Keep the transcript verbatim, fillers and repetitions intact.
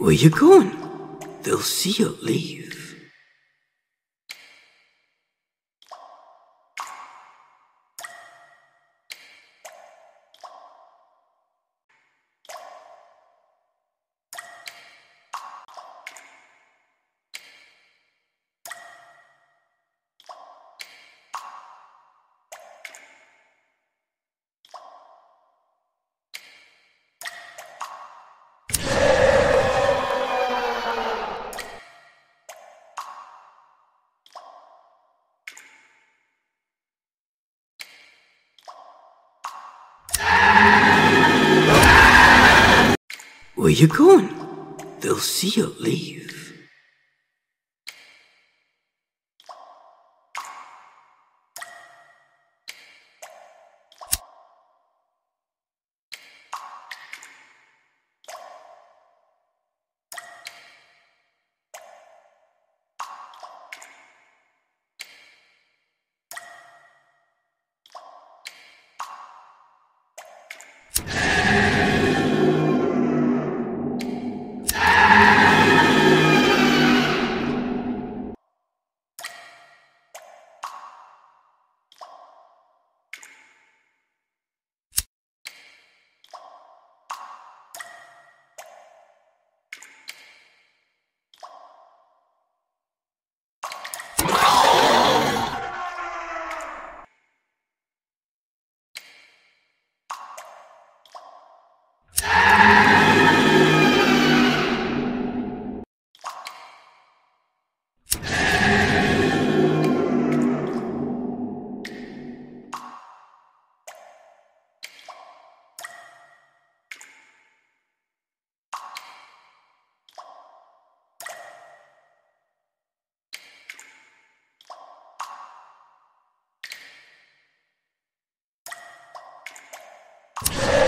Where you going? They'll see you leave. Where you going? They'll see you leave. You